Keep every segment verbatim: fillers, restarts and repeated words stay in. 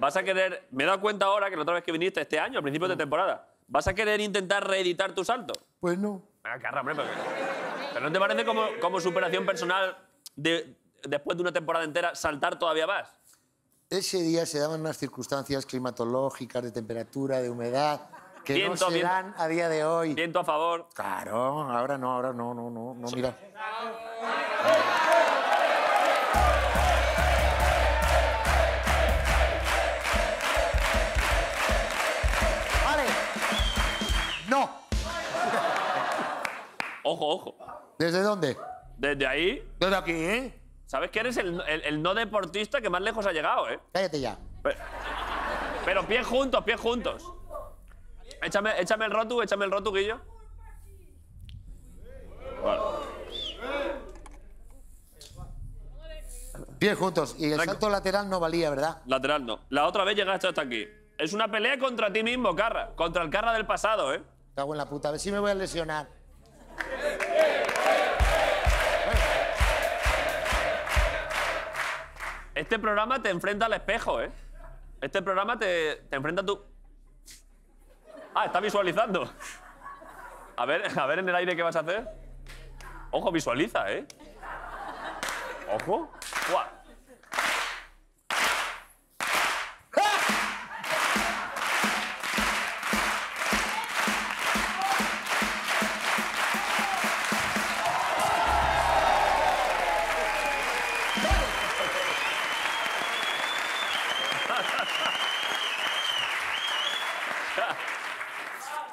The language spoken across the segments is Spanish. Vas a querer... Me he dado cuenta ahora que la otra vez que viniste este año, al principio de temporada, ¿vas a querer intentar reeditar tu salto? Pues no. Ah, Karra, hombre, pero... ¿Pero no te parece como, como superación personal de, después de una temporada entera saltar todavía más? Ese día se daban unas circunstancias climatológicas, de temperatura, de humedad, que viento, no se viento. dan a día de hoy. Viento a favor. Claro, ahora no, ahora no, no, no, no, sí. Mira. Vale. No. Ojo, ojo. ¿Desde dónde? Desde ahí. Desde aquí, ¿eh? Sabes que eres el, el, el no deportista que más lejos ha llegado, ¿eh? Cállate ya. Pero, pero pies juntos, pies juntos. Échame, échame el rotu, échame el rotu, Guillo. Vale. Pies juntos. Y el Tranquil. salto lateral no valía, ¿verdad? Lateral no. La otra vez llegaste hasta aquí. Es una pelea contra ti mismo, Karra. Contra el Karra del pasado, ¿eh? Cago en la puta. A ver si me voy a lesionar. Este programa te enfrenta al espejo, ¿eh? Este programa te, te enfrenta a tu... Ah, está visualizando. A ver, a ver en el aire qué vas a hacer. Ojo, visualiza, ¿eh? Ojo. ¡Guau!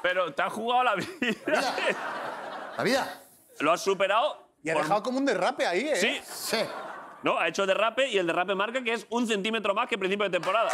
Pero te has jugado la vida. La vida. La vida. Lo has superado. Y ha por... dejado como un derrape ahí, ¿eh? Sí. Sí. No, ha hecho derrape y el derrape marca que es un centímetro más que al principio de temporada.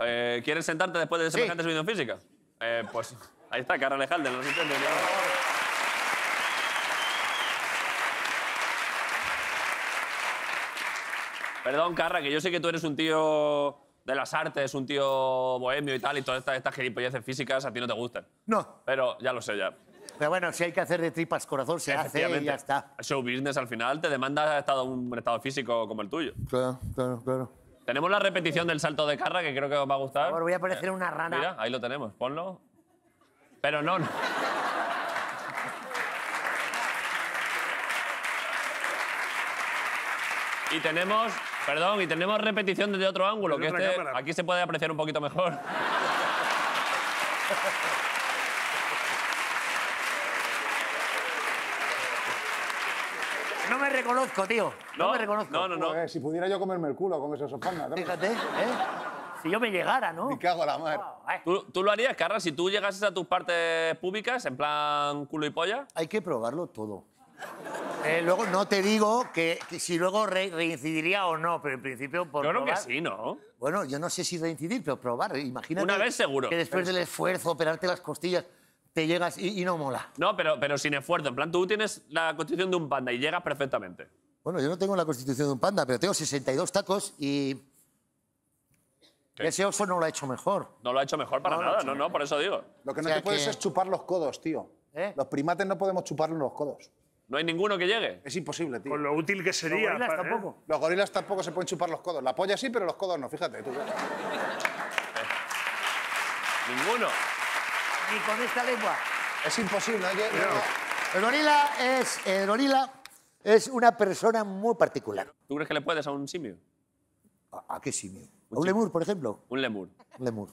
Eh, ¿Quieres sentarte después de semejante sí. subida física? Eh, pues ahí está, Karra Elejalde, los intentos. Perdón, Karra, que yo sé que tú eres un tío de las artes, un tío bohemio y tal, y todas estas, estas gilipolleces físicas a ti no te gustan. No. Pero ya lo sé, ya. Pero bueno, si hay que hacer de tripas corazón, se hace y ya está. El show business al final te demanda estado, un estado físico como el tuyo. Claro, claro, claro. Tenemos la repetición del salto de Karra, que creo que os va a gustar. Por favor, voy a aparecer una rana. Mira, ahí lo tenemos, ponlo. Pero no, no. Y tenemos... Perdón, y tenemos repetición desde otro ángulo, que este, aquí se puede apreciar un poquito mejor. No me reconozco, tío. No, no me reconozco. No, no, no. Joder, si pudiera yo comerme el culo con esas sopanas. Fíjate, ¿eh? Si yo me llegara, ¿no? Me cago en la madre. Wow, eh. ¿Tú, ¿Tú lo harías, Karra, si tú llegases a tus partes públicas, en plan culo y polla? Hay que probarlo todo. Eh, luego no te digo que, que si luego re reincidiría o no, pero en principio por yo creo probar, que sí, ¿no? Bueno, yo no sé si reincidir, pero probar. Imagínate una vez seguro. Que después pero... del esfuerzo, operarte las costillas, te llegas y, y no mola. No, pero, pero sin esfuerzo. En plan, tú tienes la constitución de un panda y llegas perfectamente. Bueno, yo no tengo la constitución de un panda, pero tengo sesenta y dos tacos y... ¿Qué? Ese oso no lo ha hecho mejor. No lo ha hecho mejor para no nada, no, no, por eso digo. Lo que no o sea, te puedes que... es chupar los codos, tío. ¿Eh? Los primates no podemos chuparlos los codos. ¿No hay ninguno que llegue? Es imposible, tío. Con lo útil que sería. Los gorilas para, tampoco. ¿Eh? Los gorilas tampoco se pueden chupar los codos. La polla sí, pero los codos no. Fíjate, tú. Ninguno. Ni con esta lengua. Es imposible. ¿No? No. El gorila es... El gorila es una persona muy particular. ¿Tú crees que le puedes a un simio? ¿A, a qué simio? ¿Un, ¿A un lemur, por ejemplo? Un lemur. Un lemur.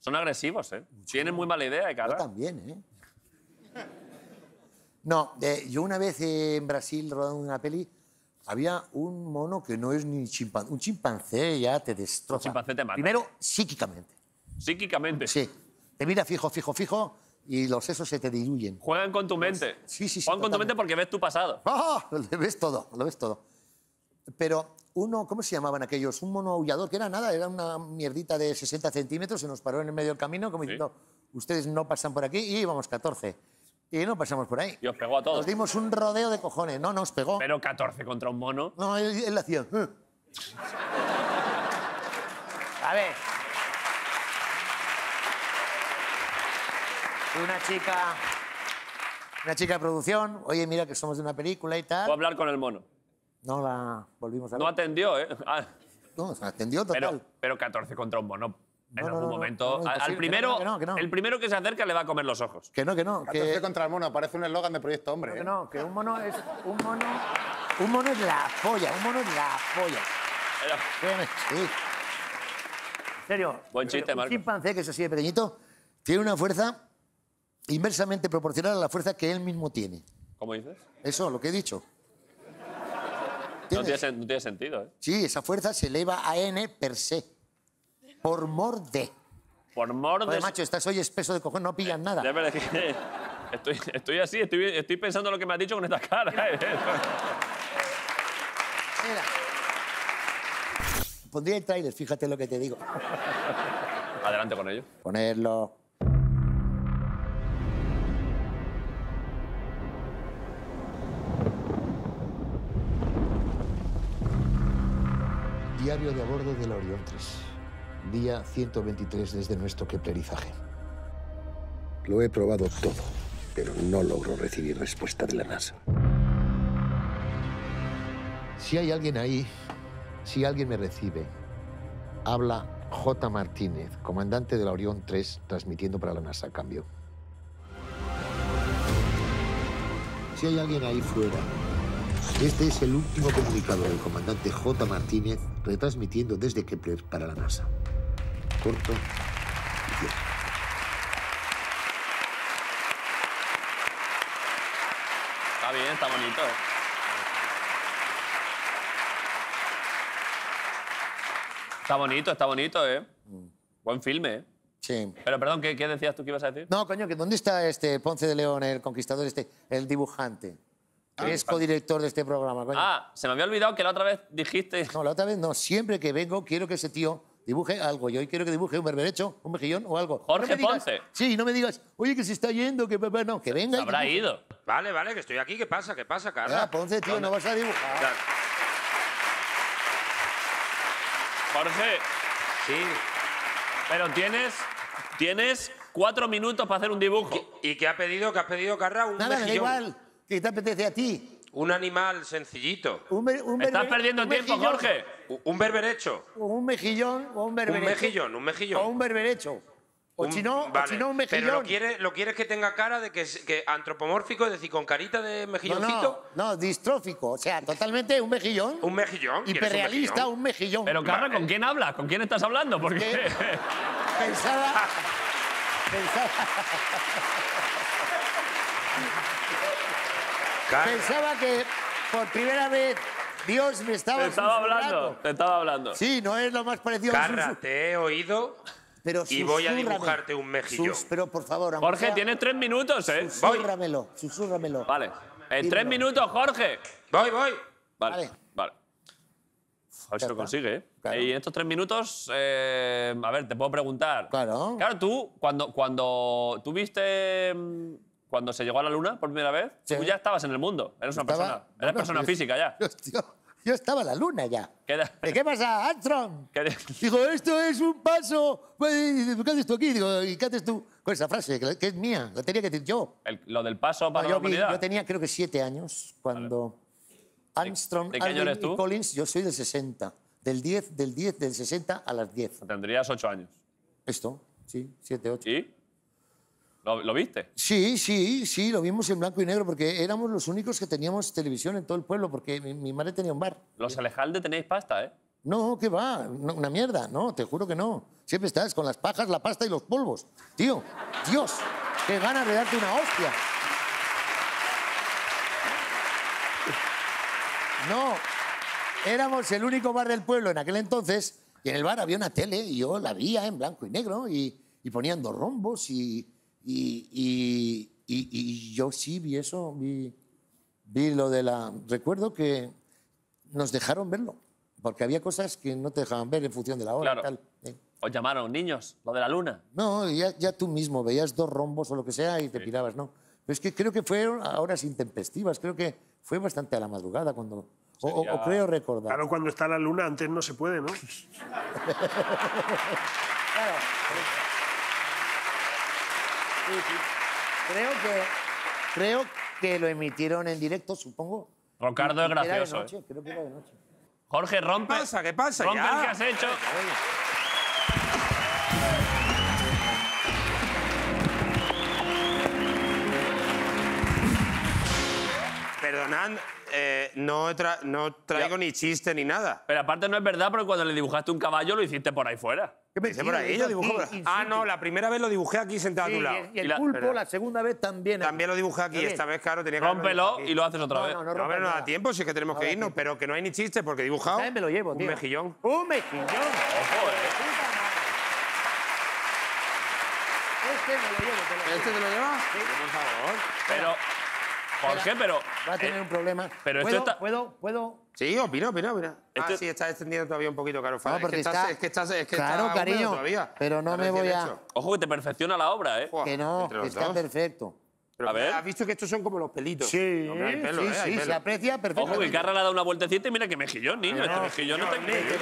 Son agresivos, ¿eh? Mucho. Tienen muy mala idea de cara. Yo también, ¿eh? No, eh, yo una vez eh, en Brasil, rodando una peli, había un mono que no es ni chimpancé. Un chimpancé ya te destroza. Un chimpancé te mata. Primero, psíquicamente. ¿Psíquicamente? Sí. Te mira fijo, fijo, fijo y los sesos se te diluyen. Juegan con tu mente. Sí, sí, sí. Juegan totalmente. Con tu mente porque ves tu pasado. ¡Oh! Lo ves todo, lo ves todo. Pero uno, ¿cómo se llamaban aquellos? Un mono aullador, que era nada, era una mierdita de sesenta centímetros, se nos paró en el medio del camino como diciendo, ¿sí? Ustedes no pasan por aquí y íbamos catorce. Y no pasamos por ahí. Y os pegó a todos. Nos dimos un rodeo de cojones. No, nos pegó. Pero catorce contra un mono. No, él, él hacía... A ver. Una chica... Una chica de producción. Oye, mira que somos de una película y tal. ¿Puedo hablar con el mono? No la volvimos a ver. No atendió, ¿eh? Ah. No, se atendió total. Pero, pero catorce contra un mono. En no, algún no, no, momento. No, no, al primero, que no, que no. El primero que se acerca le va a comer los ojos. Que no, que no. catorce que... contra el mono. Parece un eslogan de Proyecto Hombre. No, ¿eh? Que no, que un mono es. Un mono. Un mono es la polla. Un mono es la polla. Pero... Sí. En serio. Buen chiste, Marco. Un chimpancé que es así de pequeñito tiene una fuerza inversamente proporcional a la fuerza que él mismo tiene. ¿Cómo dices? Eso, lo que he dicho. No tiene, no tiene sentido, ¿eh? Sí, esa fuerza se eleva a N per se. Por mor de. Por mor de. Macho, estás hoy espeso de cojones, no pillas nada. De verdad que estoy, estoy así, estoy, estoy pensando lo que me has dicho con esta cara. Mira. Mira. Pondría el tráiler, fíjate lo que te digo. Adelante con ello. Ponerlo. Diario de a bordo del Orion tres. Día ciento veintitrés desde nuestro keplerizaje. Lo he probado todo, pero no logro recibir respuesta de la NASA. Si hay alguien ahí, si alguien me recibe, habla J. Martínez, comandante de la Orión tres, transmitiendo para la NASA. Cambio. Si hay alguien ahí fuera... Este es el último comunicado del comandante J. Martínez, retransmitiendo desde Kepler para la NASA. Corto y cierto. Está bien, está bonito. Está bonito, está bonito, ¿eh? Mm. Buen filme, ¿eh? Sí. Pero, perdón, ¿qué, ¿qué decías tú que ibas a decir? No, coño, que ¿dónde está este Ponce de León, el conquistador, este, el dibujante? Que es codirector de este programa, coño. Ah, se me había olvidado que la otra vez dijiste... No, la otra vez no. Siempre que vengo quiero que ese tío dibuje algo. Yo hoy quiero que dibuje un berberecho, un mejillón o algo. Jorge Ponce. Sí, no me digas, oye, que se está yendo, que... No, que venga. Se habrá ido. Vale, vale, que estoy aquí. ¿Qué pasa? ¿Qué pasa, Karra? Ah, Ponce, tío, no vas a dibujar. Claro. Jorge. Sí. Pero tienes... Tienes cuatro minutos para hacer un dibujo. ¿Y qué ha pedido? ¿Qué has pedido, Karra? Un nada, mejillón. Da igual. ¿Qué te apetece a ti? Un animal sencillito. Un un Estás perdiendo un tiempo, mejillón. Jorge. Un berberecho. Un mejillón o un berberecho. Un mejillón, un mejillón. O un berberecho. O un, si no, vale. un mejillón. Pero lo quieres lo quiere que tenga cara de que, que antropomórfico, es decir, con carita de mejilloncito. No, no, no, distrófico. O sea, totalmente un mejillón. Un mejillón. Hiperrealista, un mejillón. Un mejillón. Pero, Karra, ¿con quién hablas? ¿Con quién estás hablando? Porque pensaba... pensaba... Karra. Pensaba que por primera vez Dios me estaba... Te estaba hablando, te estaba hablando. Sí, no es lo más parecido a Karra, te he oído pero y voy a dibujarte un mejillón. Sus, pero por favor... Jorge, sea, tienes tres minutos, ¿eh? Susúrramelo, susúrramelo. Vale. En eh, tres minutos, Jorge. Voy, voy. Vale, vale. vale. A ver si lo consigue, ¿eh? Claro. Y en estos tres minutos, eh, a ver, te puedo preguntar. Claro. Claro, tú, cuando, cuando tú viste... Cuando se llegó a la Luna por primera vez, sí. Tú ya estabas en el mundo. Eres una estaba... persona, eres no, persona yo, física ya. Dios, tío, yo estaba en la Luna ya. ¿Qué, da... ¿Qué pasa, Armstrong? ¿Qué de... Digo, esto es un paso. ¿Qué haces tú aquí? Digo, ¿y qué haces tú? Con esa frase, que es mía, la tenía que decir yo. El, lo del paso para no, la humanidad. Yo tenía creo que siete años cuando vale. Armstrong, ¿De, de qué año eres tú? Collins, yo soy del sesenta. Del diez, del diez, del sesenta a las diez. Tendrías ocho años. Esto, sí, siete, ocho. ¿Y? ¿Lo, ¿Lo viste? Sí, sí, sí, lo vimos en blanco y negro porque éramos los únicos que teníamos televisión en todo el pueblo porque mi, mi madre tenía un bar. Los Elejalde tenéis pasta, ¿eh? No, ¿qué va? No, una mierda, no, te juro que no. Siempre estás con las pajas, la pasta y los polvos. Tío, Dios, qué ganas de darte una hostia. No, éramos el único bar del pueblo en aquel entonces y en el bar había una tele y yo la veía en blanco y negro y, y ponían dos rombos y... Y, y, y, y yo sí vi eso, vi, vi lo de la... Recuerdo que nos dejaron verlo, porque había cosas que no te dejaban ver en función de la hora. Claro. Y tal, ¿eh? ¿Os llamaron niños, lo de la Luna? No, ya, ya tú mismo veías dos rombos o lo que sea y te sí. pirabas, ¿no? Es que creo que fueron a horas intempestivas, creo que fue bastante a la madrugada cuando... O, Sería... o creo recordar. Claro, cuando está la luna, antes no se puede, ¿no? Claro. Sí, sí. Creo que, creo que lo emitieron en directo, supongo. Ricardo es gracioso. Noche, eh. Creo que era de noche. Jorge, rompe. ¿Qué pasa? ¿Qué pasa? Rompe ya. El que has hecho. Oye. Perdonad, eh, no, tra no traigo ya. ni chiste ni nada. Pero aparte no es verdad, porque cuando le dibujaste un caballo lo hiciste por ahí fuera. ¿Qué me dice por ahí? Yo dibujé. Ah, no, la primera vez lo dibujé aquí sentado sí, a tu lado. Y el, y el la, pulpo, la segunda vez también. También lo dibujé aquí, ¿sí? Esta vez, claro, tenía que... Rómpelo y lo haces otra no, vez. No, no, no, no, no da tiempo, si es que tenemos no, que irnos, pero que no hay ni chiste, porque he dibujado me lo llevo, un tío. mejillón. ¡Un mejillón! ¡Ojo, eh! Este me lo llevo. Te lo ¿Este te lo llevas? Sí. Por favor. Pero... Jorge, pero... Va a tener eh, un problema. Pero ¿Puedo, esto está... ¿Puedo? ¿Puedo? Sí, opina, opina, opina. Esto... Ah, sí, está extendiendo todavía un poquito, claro. No, es, que está... estás, es que estás... Es que claro, está cariño, todavía. Pero no me voy a... Hecho. Ojo, que te perfecciona la obra, ¿eh? Que no, que está dos. perfecto. Pero, a ver. Has visto que estos son como los pelitos. Sí, no, hay pelo, sí, eh, hay sí, pelo. Se aprecia perfectamente. Ojo, que Karra le ha dado una vueltecita y mira que mejillón, niño. Este mejillón no está increíble.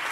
¿Eh?